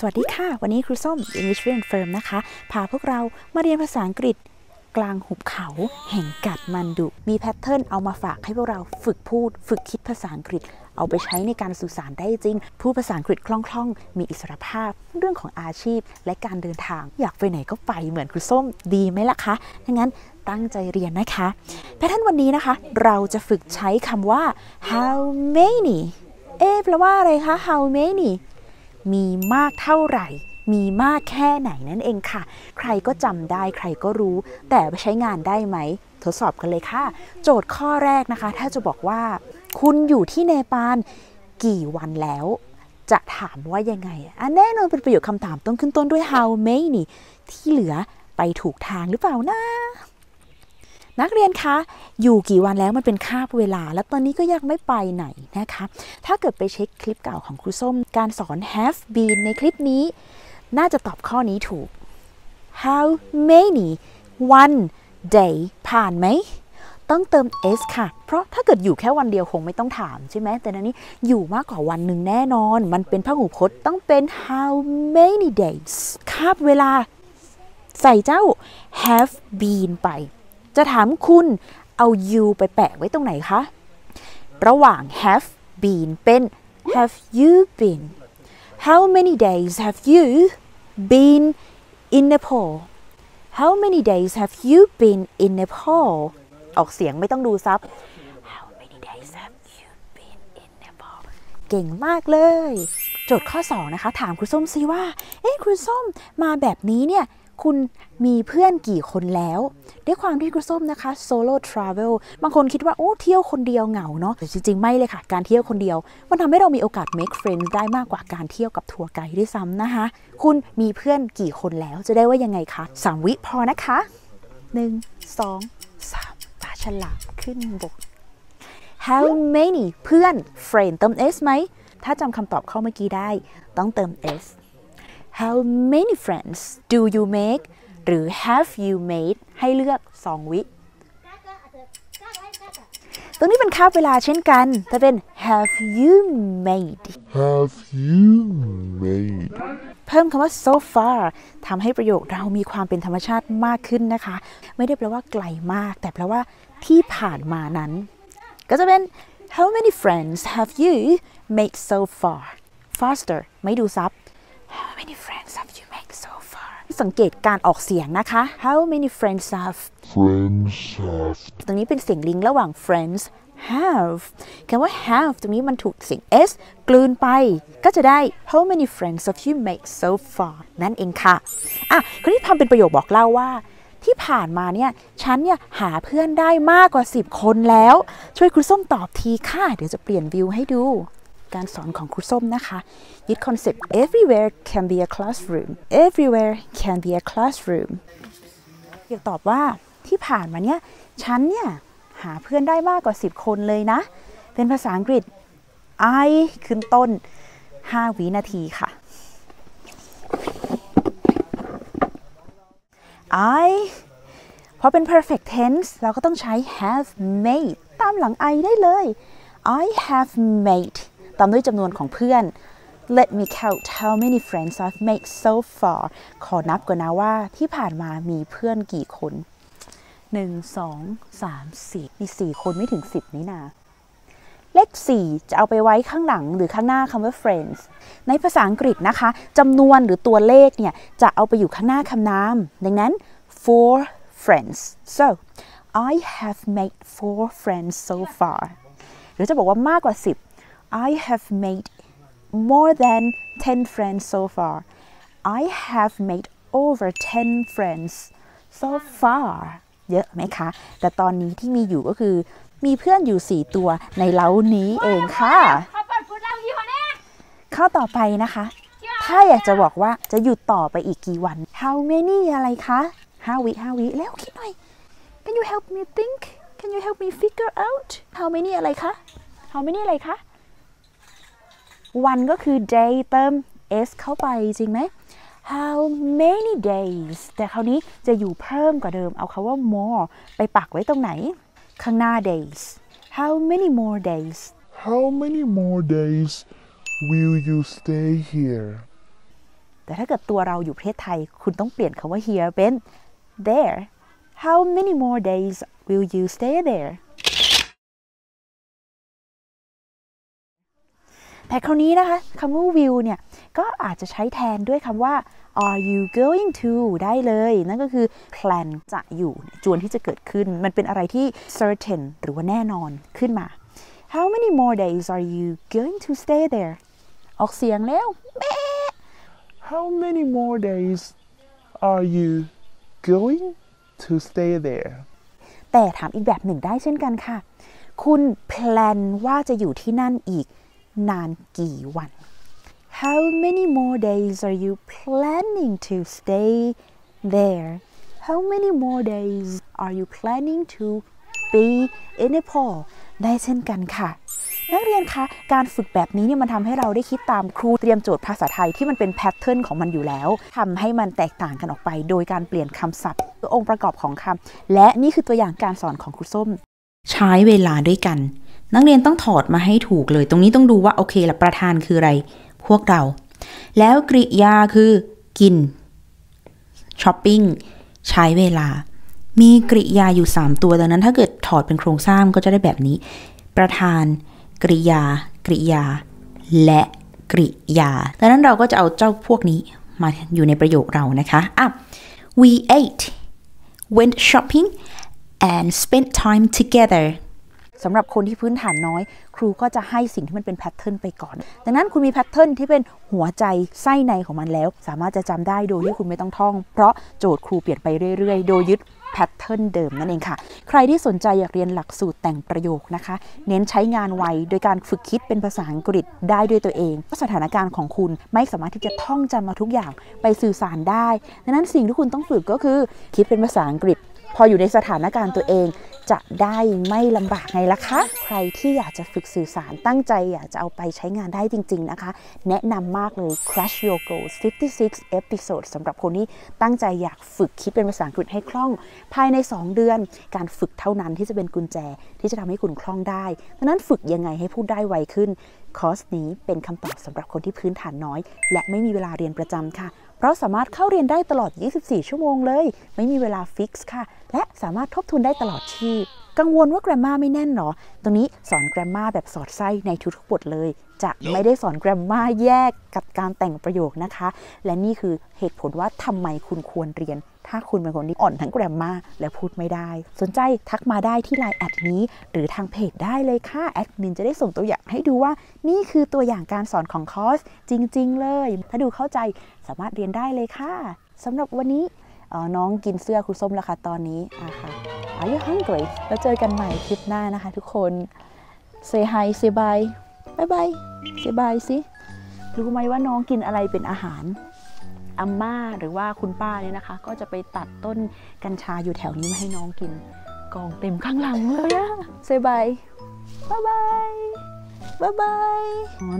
สวัสดีค่ะวันนี้ครูส้ม English Learning Firm นะคะพาพวกเรามาเรียนภาษาอังกฤษกลางหุบเขาแห่งกัดมันดุมีแพทเทิร์นเอามาฝากให้พวกเราฝึกพูดฝึกคิดภาษาอังกฤษเอาไปใช้ในการสื่อสารได้จริงพูดภาษาอังกฤษคล่องๆมีอิสรภาพเรื่องของอาชีพและการเดินทางอยากไปไหนก็ไปเหมือนครูส้มดีไหมล่ะคะดังนั้นตั้งใจเรียนนะคะแพทเทิร์นวันนี้นะคะเราจะฝึกใช้คำว่า how many แปลว่าอะไรคะ how manyมีมากเท่าไหร่มีมากแค่ไหนนั่นเองค่ะใครก็จำได้ใครก็รู้แต่ไปใช้งานได้ไหมทดสอบกันเลยค่ะโจทย์ข้อแรกนะคะถ้าจะบอกว่าคุณอยู่ที่เนปาลกี่วันแล้วจะถามว่ายังไงแน่นอนเป็นประโยคคำถามต้องขึ้นต้นด้วย how many ที่เหลือไปถูกทางหรือเปล่านะนักเรียนคะอยู่กี่วันแล้วมันเป็นคาบเวลาแล้วตอนนี้ก็ยังไม่ไปไหนนะคะถ้าเกิดไปเช็คคลิปเก่าของครูส้มการสอน have been ในคลิปนี้น่าจะตอบข้อนี้ถูก how many one day ผ่านไหมต้องเติม s ค่ะเพราะถ้าเกิดอยู่แค่วันเดียวคงไม่ต้องถามใช่ไหมแต่นั้นนี้อยู่มากกว่าวันหนึ่งแน่นอนมันเป็นพหูพจน์ต้องเป็น how many days คาบเวลาใส่เจ้า have been ไปจะถามคุณเอา you ไปแปะไว้ตรงไหนคะระหว่าง have been เป็น have you been how many days have you been in Nepal how many days have you been in Nepal ออกเสียงไม่ต้องดูซับ how many days have you been in Nepal เก่งมากเลยโจทย์ข้อ2นะคะถามครูส้มซิว่าครูส้มมาแบบนี้เนี่ยคุณมีเพื่อนกี่คนแล้วด้วยความที่ครูส้มนะคะโซโล่ทราเวลบางคนคิดว่าโอ้เที่ยวคนเดียวเหงาเนาะแต่จริงๆไม่เลยค่ะการเที่ยวคนเดียวมันทำให้เรามีโอกาส make friends ได้มากกว่าการเที่ยวกับทัวร์ไกด์ด้วยซ้ำนะคะคุณมีเพื่อนกี่คนแล้วจะได้ว่ายังไงคะ3 วิพอนะคะ1 2 3ปลาฉลามขึ้นบก how many เพื่อน friend เติม s ไหมถ้าจำคำตอบข้อเมื่อกี้ได้ต้องเติม s how many friends do you makeหรือ have you made ให้เลือก2 วิตรงนี้เป็นคาบเวลาเช่นกันแต่เป็น have you made have you made เพิ่มคำว่า so far ทำให้ประโยคเรามีความเป็นธรรมชาติมากขึ้นนะคะไม่ได้แปลว่าไกลมากแต่แปลว่าที่ผ่านมานั้นก็จะเป็น how many friends have you made so far faster ไม่ดูซับHow many friends have you made so far? สังเกตการออกเสียงนะคะ How many friends have? Friends have ตรงนี้เป็นเสียงลิงก์ระหว่าง friends have คำว่า have ตรงนี้มันถูกเสียง s กลืนไปก็จะได้ How many friends have you made so far? นั่นเองค่ะคนที่ทำเป็นประโยคบอกเล่าว่าที่ผ่านมาเนี่ยฉันเนี่ยหาเพื่อนได้มากกว่า10 คนแล้วช่วยครูส้มตอบทีค่ะเดี๋ยวจะเปลี่ยนวิวให้ดูการสอนของครูส้มนะคะยึดคอนเซ็ปต์ everywhere can be a classroom everywhere can be a classroom อยากตอบว่าที่ผ่านมาเนี่ยฉันเนี่ยหาเพื่อนได้มากกว่า10 คนเลยนะเป็นภาษาอังกฤษ I ขึ้นต้น5 วินาทีค่ะ I พอเป็น perfect tense เราก็ต้องใช้ have made ตามหลัง I ได้เลย I have madeตามด้วยจำนวนของเพื่อน Let me count how many friends I've made so far ขอนับก่อนนะว่าที่ผ่านมามีเพื่อนกี่คน1 2 3 4มี4 คนไม่ถึง10นี่นาเลข4จะเอาไปไว้ข้างหลังหรือข้างหน้าคำว่า friends ในภาษาอังกฤษนะคะจำนวนหรือตัวเลขเนี่ยจะเอาไปอยู่ข้างหน้าคำนามดังนั้น four friends so I have made 4 friends so far หรือจะบอกว่ามากกว่า10I have made more than 10 friends so far. I have made over 10 friends so far. เยอะไหมคะแต่ตอนนี้ที่มีอยู่ก็คือมีเพื่อนอยู่4 ตัวในเล้านี้เองค่ะข้อต่อไปนะคะถ้าอยากจะบอกว่าจะหยุดต่อไปอีกกี่วัน How many อะไรคะ5 วิแล้วคิดหน่อย Can you help me think? Can you help me figure out? How many อะไรคะ How many อะไรคะวันก็คือ day เติม s เข้าไปจริงไหม how many days แต่คราวนี้จะอยู่เพิ่มกว่าเดิมเอาคำว่า more ไปปักไว้ตรงไหนข้างหน้า days how many more days how many more days will you stay here แต่ถ้าเกิดตัวเราอยู่ประเทศไทยคุณต้องเปลี่ยนคำว่า here เป็น there How many more days will you stay there แต่คราวนี้นะคะคำว่า will เนี่ยก็อาจจะใช้แทนด้วยคำว่า are you going to ได้เลยนั่นก็คือ plan จะอยู่จวนที่จะเกิดขึ้นมันเป็นอะไรที่ certain หรือว่าแน่นอนขึ้นมา How many more days are you going to stay there ออกเสียงแล้ว How many more days are you going to stay there แต่ถามอีกแบบหนึ่งได้เช่นกันค่ะคุณแพลนว่าจะอยู่ที่นั่นอีกนานกี่วัน How many more days are you planning to stay there How many more days are you planning to be in Nepal ได้เช่นกันค่ะนักเรียนคะการฝึกแบบนี้เนี่ยมันทำให้เราได้คิดตามครูเตรียมโจทย์ภาษาไทยที่มันเป็นแพทเทิร์นของมันอยู่แล้วทำให้มันแตกต่างกันออกไปโดยการเปลี่ยนคำศัพท์องค์ประกอบของคำและนี่คือตัวอย่างการสอนของครูส้มใช้เวลาด้วยกันนักเรียนต้องถอดมาให้ถูกเลยตรงนี้ต้องดูว่าโอเคละประธานคืออะไรพวกเราแล้วกริยาคือกินช้อปปิ้งใช้เวลามีกริยาอยู่3ตัวดังนั้นถ้าเกิดถอดเป็นโครงสร้างก็จะได้แบบนี้ประธานกริยาและกริยาดังนั้นเราก็จะเอาเจ้าพวกนี้มาอยู่ในประโยคเรานะคะWe ate, went shopping, and spent time together สำหรับคนที่พื้นฐานน้อยครูก็จะให้สิ่งที่มันเป็นแพทเทิร์นไปก่อนดังนั้นคุณมีแพทเทิร์นที่เป็นหัวใจไส้ในของมันแล้วสามารถจะจำได้โดยที่คุณไม่ต้องท่องเพราะโจทย์ครูเปลี่ยนไปเรื่อยๆโดยยึดแพทเทิร์นเดิมนั่นเองค่ะใครที่สนใจอยากเรียนหลักสูตรแต่งประโยคนะคะเน้นใช้งานไวโดยการฝึกคิดเป็นภาษาอังกฤษได้ด้วยตัวเองเพราะสถานการณ์ของคุณไม่สามารถที่จะท่องจำมาทุกอย่างไปสื่อสารได้ดังนั้นสิ่งที่คุณต้องฝึกก็คือคิดเป็นภาษาอังกฤษพออยู่ในสถานการณ์ตัวเองจะได้ไม่ลำบากไงล่ะคะใครที่อยากจะฝึกสื่อสารตั้งใจอยากจะเอาไปใช้งานได้จริงๆนะคะแนะนำมากเลย Crash Your Goals 56 episode สำหรับคนที่ตั้งใจอยากฝึกคิดเป็นภาษาอังกฤษให้คล่องภายใน2เดือนการฝึกเท่านั้นที่จะเป็นกุญแจที่จะทำให้คุณคล่องได้ดังนั้นฝึกยังไงให้พูดได้ไวขึ้นคอร์สนี้เป็นคำตอบสำหรับคนที่พื้นฐานน้อยและไม่มีเวลาเรียนประจำค่ะเพราะสามารถเข้าเรียนได้ตลอด24ชั่วโมงเลยไม่มีเวลาฟิกซ์ค่ะและสามารถทบทวนได้ตลอดชีพกังวลว่าแกรมม่าไม่แน่นหรอตรงนี้สอนแกรมม่าแบบสอดไส้ในทุกบทเลยจะไม่ได้สอนแกรมม่าแยกกับการแต่งประโยคนะคะและนี่คือเหตุผลว่าทำไมคุณควรเรียนถ้าคุณเป็นคนที่อ่อนทั้งแกรมม่าและพูดไม่ได้สนใจทักมาได้ที่ LINE แอดนี้หรือทางเพจได้เลยค่ะแอดมินจะได้ส่งตัวอย่างให้ดูว่านี่คือตัวอย่างการสอนของคอร์สจริงๆเลยถ้าดูเข้าใจสามารถเรียนได้เลยค่ะสำหรับวันนี้น้องกินเสื้อครูส้มแล้วค่ะตอนนี้ค่ะAre you hungry แล้วเจอกันใหม่คลิปหน้านะคะทุกคน Say hi Say bye Bye bye Say bye สิรู้ไหมว่าน้องกินอะไรเป็นอาหารอาม่าหรือว่าคุณป้าเนี่ยนะคะก็จะไปตัดต้นกัญชาอยู่แถวนี้มาให้น้องกินกองเต็มข้างหลังเลยอะ Say bye Bye bye Bye bye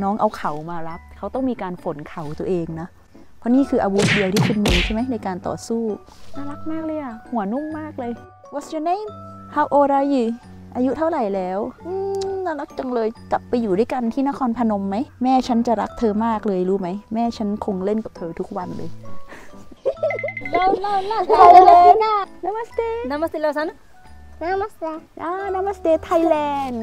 น้องเอาเข่ามารับเขาต้องมีการฝนเข่าตัวเองนะเพราะนี่คืออาวุธเดียวที่คุณมีใช่ไหมในการต่อสู้น่ารักมากเลยอะหัวนุ่มมากเลย What's your name How old are you อายุเท่าไหร่แล้วน่ารักจังเลยกลับไปอยู่ด้วยกันที่นครพนมไหมแม่ฉันจะรักเธอมากเลยรู้ไหมแม่ฉันคงเล่นกับเธอทุกวันเลยNamaste Namaste เราสัน Namaste Thailand